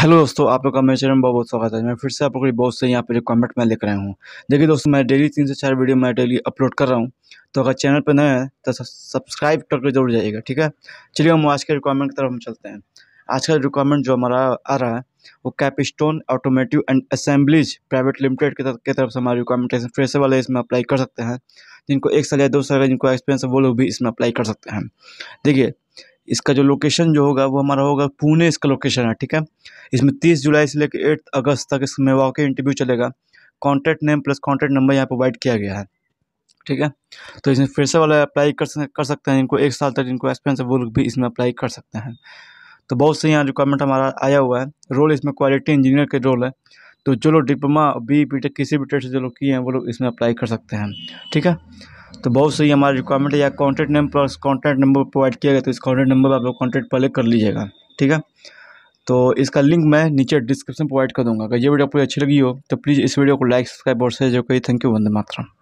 Hello दोस्तों, आप लोग का मेरे चैनल में बहुत स्वागत है। मैं फिर से आप लोगों के बहुत से यहाँ पर रिक्वायरमेंट में लेकर आया हूँ। देखिए दोस्तों, मैं डेली 3 से 4 वीडियो मैं डेली अपलोड कर रहा हूँ, तो अगर चैनल पर नए हैं तो सब्सक्राइब करके जरूर जाइएगा, ठीक है। चलिए हम आज के रिक्वायरमेंट की तरफ हम चलते हैं। आज का रिक्वायरमेंट जो हमारा आ रहा है वो Capstone automotive and assemblies private limited की तरफ से हमारी रिक्वायरमेंट है। फ्रेशर वाले इसमें अप्लाई कर सकते हैं, जिनको 1 साल या 2 साल का जिनको एक्सपीरियंस है वो लोग भी इसमें अप्लाई कर सकते हैं। देखिए इसका जो लोकेशन जो होगा वो हमारा होगा पुणे, इसका लोकेशन है, ठीक है। इसमें 30 जुलाई से लेकर 8 अगस्त तक इसमें वाकई इंटरव्यू चलेगा। Contact name plus contact number यहाँ प्रोवाइड किया गया है, ठीक है। तो इसमें फिर से वाला अप्लाई कर सकते हैं, जिनको 1 साल तक जिनको एक्सपीरियंस है वो लोग भी इसमें अप्लाई कर सकते हैं। तो बहुत से यहाँ रिक्वायरमेंट हमारा आया हुआ है। रोल इसमें क्वालिटी इंजीनियर के रोल है, तो जो लोग डिप्लोमा BE BTech किसी भी ट्रेड से जो लोग किए हैं वो लोग इसमें अप्लाई कर सकते हैं, ठीक है। तो बहुत सही हमारी रिक्वायरमेंट है। या contact name plus contact number provide किया गया, तो इस कॉन्टैक्ट नंबर पर आप लोग कॉन्टैक्ट पहले कर लीजिएगा, ठीक है। तो इसका लिंक मैं नीचे डिस्क्रिप्शन प्रोवाइड कर दूँगा। अगर ये वीडियो आपको अच्छी लगी हो तो प्लीज़ इस वीडियो को लाइक, सब्सक्राइब और शेयर करिए। Thank you. वंदे मातरम।